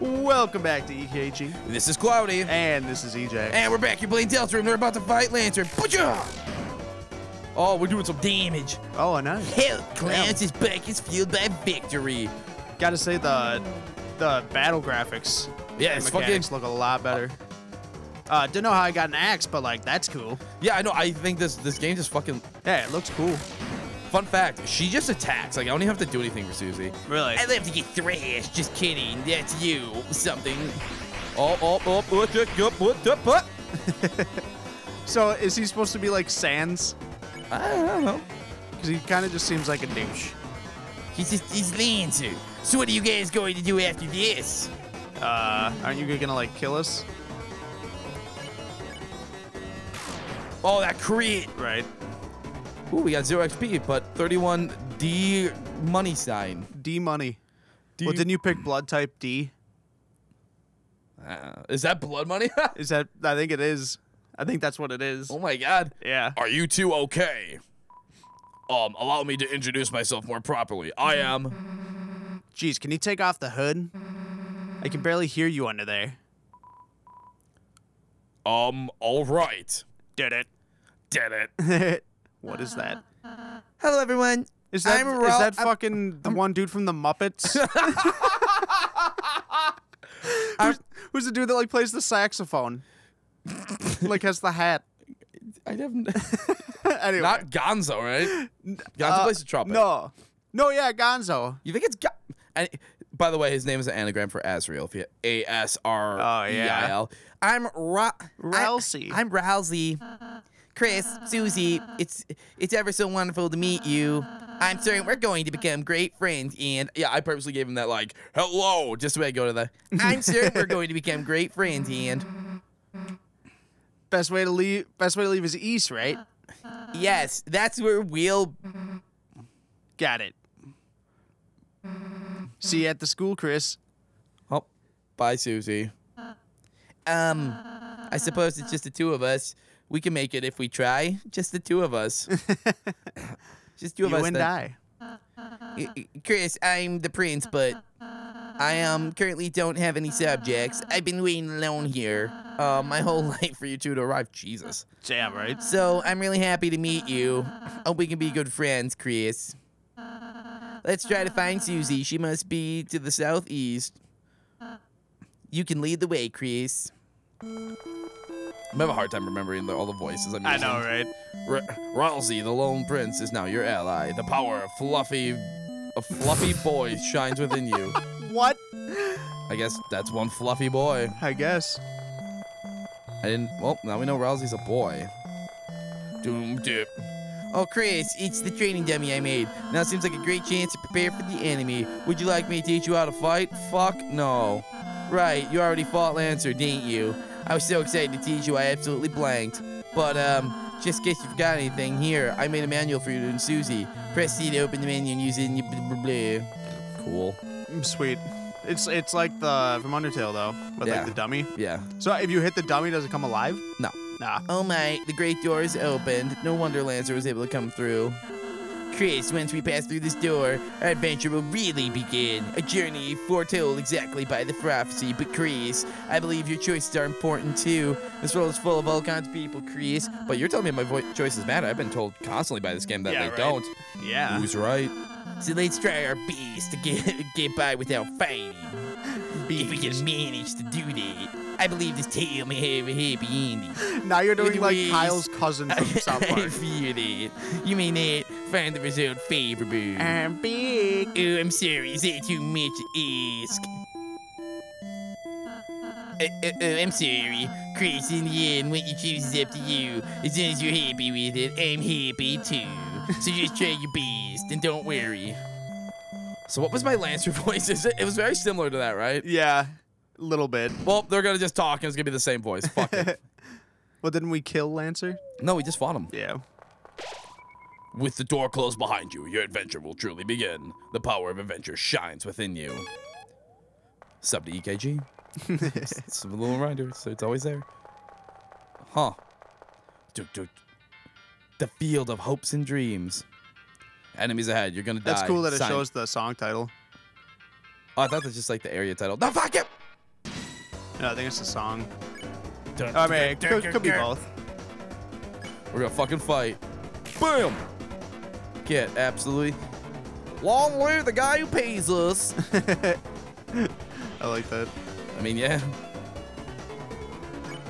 Welcome back to EKG. This is Cloudy. And this is EJ. And we're back. You're playing Deltarune. We're about to fight Lancer. Oh, we're doing some damage. Oh, I know. Hell, Lance is back. It's fueled by victory. Gotta say the battle graphics. Yeah, it's fucking look a lot better. Don't know how I got an axe, but like that's cool. Yeah, I know. I think this game just fucking. Yeah, it looks cool. Fun fact, she just attacks. Like, I don't even have to do anything for Susie. Really? I have to get thrashed. Just kidding. That's you. Something. Oh. So, is he supposed to be like Sans? I don't know. Because he kind of just seems like a douche. He's Lancer. So, what are you guys going to do after this? Aren't you going to, like, kill us? Oh, that crit. Right. Ooh, we got 0 XP, but 31 D money sign. D money. Well, didn't you pick blood type D? Is that blood money? Is that? I think it is. I think that's what it is. Oh my god. Yeah. Are you two okay? Allow me to introduce myself more properly. I am. Jeez, can you take off the hood? I can barely hear you under there. All right. Did it. What is that? Hello, everyone. Is that fucking the one dude from the Muppets? who's the dude that like plays the saxophone? Like has the hat. I haven't. Anyway. Not Gonzo, right? Gonzo plays the trumpet. No, yeah, Gonzo. You think it's by the way, his name is an anagram for Azrael. If you ASREIL. I'm Ralsei. I'm Ralsei. Kris, Susie, it's ever so wonderful to meet you. I'm certain we're going to become great friends. And yeah, I purposely gave him that like hello just so I go to the. I'm certain we're going to become great friends. And best way to leave is east, right? Yes, that's where we'll. Got it. See you at the school, Kris. Oh, bye, Susie. I suppose it's just the two of us. We can make it if we try. Just the two of us. Just two of us. You and I. Kris, I'm the prince, but I currently don't have any subjects. I've been waiting alone here my whole life for you two to arrive. Jesus. Damn, right? So I'm really happy to meet you. Hope we can be good friends, Kris. Let's try to find Susie. She must be to the southeast. You can lead the way, Kris. I have a hard time remembering all the voices. I know, right? Ralsei, the Lone Prince, is now your ally. The power of a fluffy boy shines within you. What? I guess that's one fluffy boy. I guess. Well, now we know Ralsei's a boy. Doom dip. Oh, Kris, it's the training dummy I made. Now seems like a great chance to prepare for the enemy. Would you like me to teach you how to fight? Fuck no. Right, you already fought Lancer, didn't you? I was so excited to teach you, I absolutely blanked. But, just in case you forgot anything, here, I made a manual for you and Susie. Press C to open the menu and use it in your blah. Cool. Sweet. It's like the, from Undertale, though. But yeah. Like the dummy. Yeah. So if you hit the dummy, does it come alive? No. Nah. Oh my, the great door is opened. No wonder Lancer was able to come through. Kris, once we pass through this door, our adventure will really begin. A journey foretold exactly by the prophecy, but Kris, I believe your choices are important too. This world is full of all kinds of people, Kris. But you're telling me my choices matter. I've been told constantly by this game that they don't. Yeah. Who's right? So let's try our best to get by without fighting. If we can manage to do that. I believe this tale may have a happy ending. Now you're doing like Kyle's cousin from South Park. I fear that. You may not find the result favorable. I'm big. Oh, I'm sorry. Is that too much to ask? I'm sorry. Kris, in the end, what you choose is up to you. As long as you're happy with it, I'm happy too. So just try your best and don't worry. So what was my Lancer voice? It was very similar to that, right? Yeah. Little bit. Well, they're gonna just talk and it's gonna be the same voice. Fuck it. Well, didn't we kill Lancer? No, we just fought him. Yeah. With the door closed behind you, your adventure will truly begin. The power of adventure shines within you. Sub to EKG. It's a little reminder, so it's always there. Huh. The field of hopes and dreams. Enemies ahead, you're gonna die. That's cool that it shows the song title. Oh, I thought that's just like the area title. No, fuck it! No, I think it's a song. I mean, it could be both. We're gonna fucking fight. Boom! Get absolutely. Long live the guy who pays us. I like that. I mean, yeah.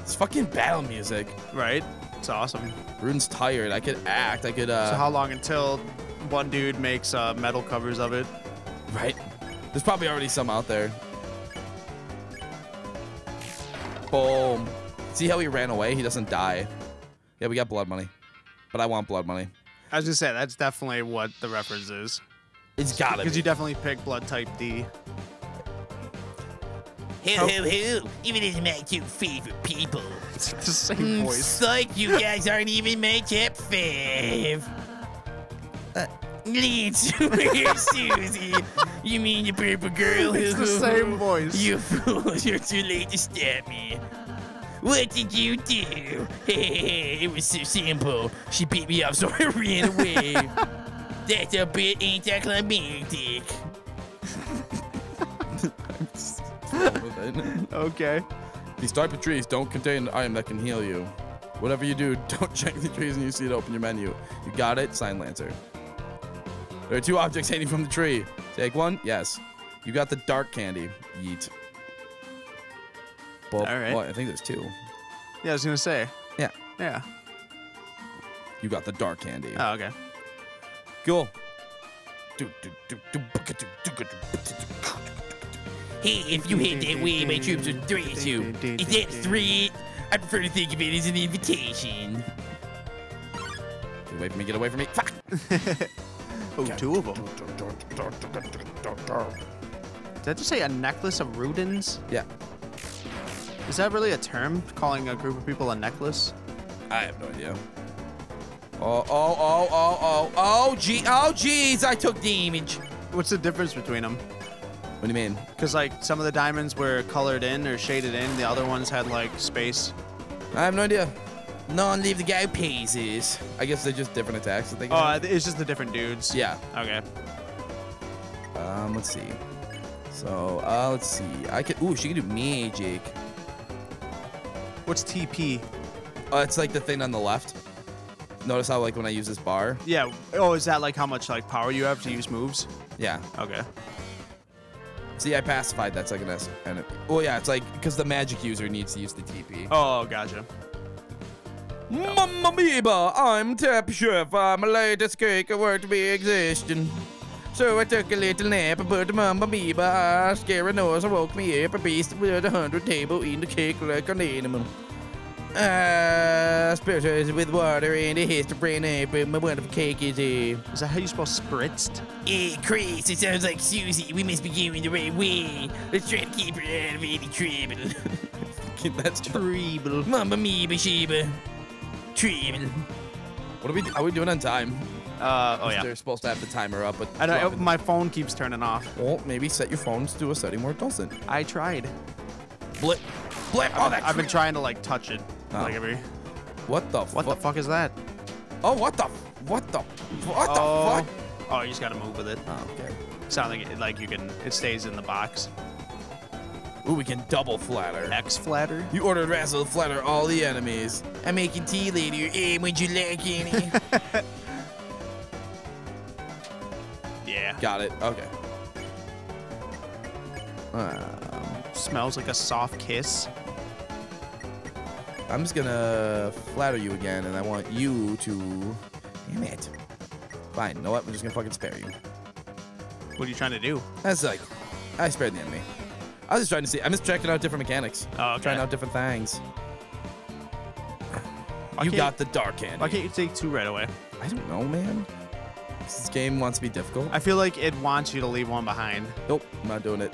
It's fucking battle music. Right? It's awesome. Rune's tired. I could act. I could, So how long until one dude makes metal covers of it? Right? There's probably already some out there. Boom. See how he ran away? He doesn't die. Yeah, we got blood money. But I want blood money. I was gonna say, that's definitely what the reference is. It's gotta be. Because you definitely pick blood type D. Ho, ho, ho. Even as my two favorite people. It's the same voice. It's like you guys aren't even my top five. Leeds, where's Susie? You mean the purple girl? It's the same voice. You fools, you're too late to stab me. What did you do? Hey, it was so simple. She beat me up, so I ran away. That's a bit anticlimactic. Okay. These type of trees don't contain an item that can heal you. Whatever you do, don't check the trees when you see it. Open your menu. You got it? Sign Lancer. There are two objects hanging from the tree. Take one? Yes. You got the dark candy. Yeet. Well, all right. Well, I think there's two. Yeah, I was gonna say. Yeah. Yeah. You got the dark candy. Oh, okay. Cool. Hey, if you hit that way, my troops would threat you. Is that threat? I prefer to think of it as an invitation. Get away from me! Get away from me! Fuck! Oh, two of them. Did I just say a necklace of Rudins? Yeah. Is that really a term? Calling a group of people a necklace? I have no idea. Oh, jeez, I took damage. What's the difference between them? What do you mean? Because, like, some of the diamonds were colored in or shaded in. The other ones had, like, space. I have no idea. None leave the guy pieces. I guess they're just different attacks. That they can have. It's just the different dudes. Yeah. Okay. Let's see. So, let's see. I could. Ooh, she can do magic. What's TP? It's, like, the thing on the left. Notice how, like, when I use this bar. Yeah. Oh, is that, like, how much, like, power you have to use moves? Yeah. Okay. See, I pacified that second S. And well, yeah, it's like because the magic user needs to use the TP. Oh, gotcha. No. Mamma Mia, I'm Tap Chef. I'm a latest cake of work to be existing. So I took a little nap, but Mamma Mia, a scary noise woke me up. A beast with 100 table eating the cake like an animal. Spritz with water and a history brain ape, and my wonderful cake is a... Is that how you spell spritzed? Hey, Kris, it sounds like Susie. We must be going the right way. Let's try to keep her out of any trouble. That's trouble. Mamma mia, Sheba. Trouble. What are we doing? Are we doing on time? Oh, yeah. They're supposed to have the timer up, but... I know, my phone keeps turning off. Well, maybe set your phones to a setting where it doesn't. I tried. Blip. Blip. Oh, I've been trying to, like, touch it. Oh. Like every... What the fuck is that? Oh, what the fuck? Oh, you just gotta move with it. Oh, okay. Sounding like you can... It stays in the box. Ooh, we can double flatter. X flatter? You ordered Razzle flatter all the enemies. I'm making tea later. Hey, would you like any? Yeah. Got it. Okay. Smells like a soft kiss. I'm just gonna flatter you again, and I want you to... Damn it. Fine, you know what? I'm just gonna fucking spare you. What are you trying to do? That's like... I spared the enemy. I was just trying to see. I'm just checking out different mechanics. Oh, okay. Trying out different things. You got the dark candy. Why can't you take two right away? I don't know, man. This game wants to be difficult. I feel like it wants you to leave one behind. Nope, I'm not doing it.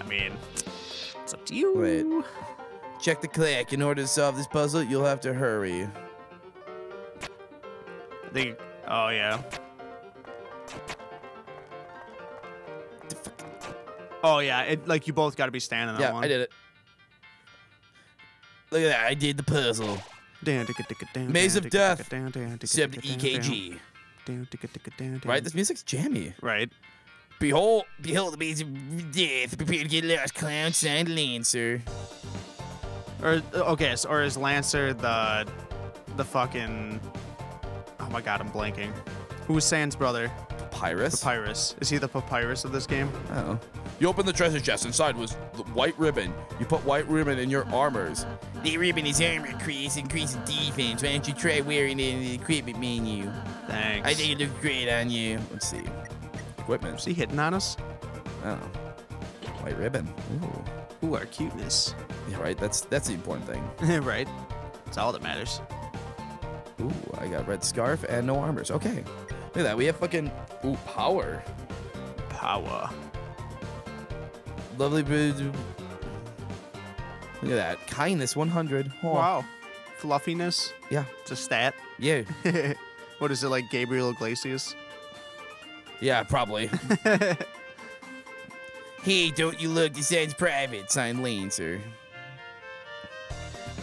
I mean, it's up to you. Wait. Check the clock. In order to solve this puzzle, you'll have to hurry. I think. Oh yeah. Oh yeah. It like you both got to be standing on one. Yeah, I did it. Look at that. I did the puzzle. Maze of Death. Except EKG. Right. This music's jammy. Right. Behold the beads of death. Prepare to get lost, clowns and Lancer. Or okay, so, or is Lancer the fucking? Oh my god, I'm blanking. Who's Sans' brother? Papyrus. Papyrus. Is he the Papyrus of this game? Oh. You open the treasure chest. Inside was the white ribbon. You put white ribbon in your armors. The ribbon is armor, Kris. Increases defense. Why don't you try wearing it in the equipment menu? Thanks. I think it looks great on you. Let's see. Equipment. Is he hitting on us? Oh. White ribbon. Ooh. Ooh, our cuteness. Yeah, right. That's the important thing. Right. It's all that matters. Ooh, I got red scarf and no armors. Okay. Look at that. We have fucking... Ooh, power. Power. Lovely... Look at that. Kindness, 100. Oh. Wow. Fluffiness? Yeah. It's a stat? Yeah. What is it, like Gabriel Iglesias? Yeah, probably. Hey, don't you look. This ends private. Signed, Lancer.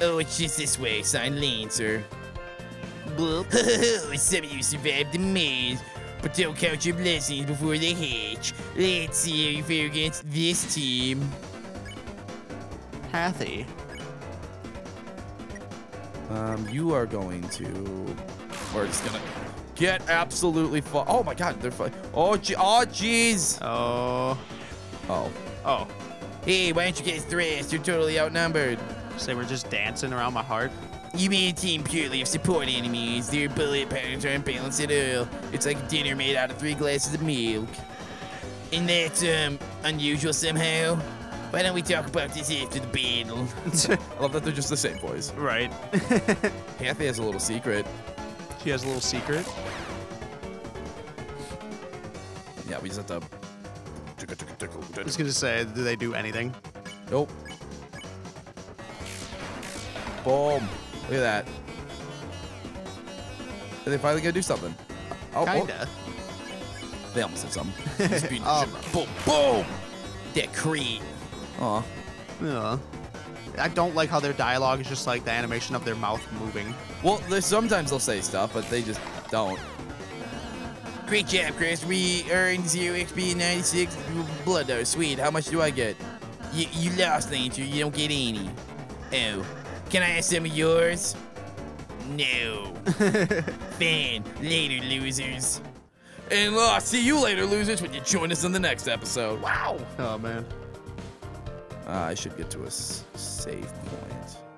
Oh, it's just this way. Signed, Lancer. Some of you survived the maze, but don't count your blessings before they hatch. Let's see how you fare against this team. Hathy. You are going to... We're just gonna get absolutely fucked. Oh my god, they're fucked. Oh, jeez. Oh, oh. Oh. Hey, why don't you guys thrashed? You're totally outnumbered. Say we're just dancing around my heart. You made a team purely of support enemies. Their bullet patterns aren't balanced at all. It's like dinner made out of 3 glasses of milk. And that's, unusual somehow. Why don't we talk about this after the battle? I love that they're just the same boys. Right. Kathy has a little secret. She has a little secret? Yeah, we just have to... I was gonna say, do they do anything? Nope. Boom. Look at that. Are they finally going to do something? Oh, kinda. Oh. They almost did something. Just beat boom, boom. That Creed. Aw. Yeah. I don't like how their dialogue is just like the animation of their mouth moving. Well, sometimes they'll say stuff, but they just don't. Great job, Kris. We earned 0 XP 96 blood. Oh, sweet. How much do I get? You lost, Lancer. You don't get any. Oh. Can I ask some of yours? No. Fan, later, losers. And see you later, losers, when you join us in the next episode. Wow. Oh, man. I should get to a save point.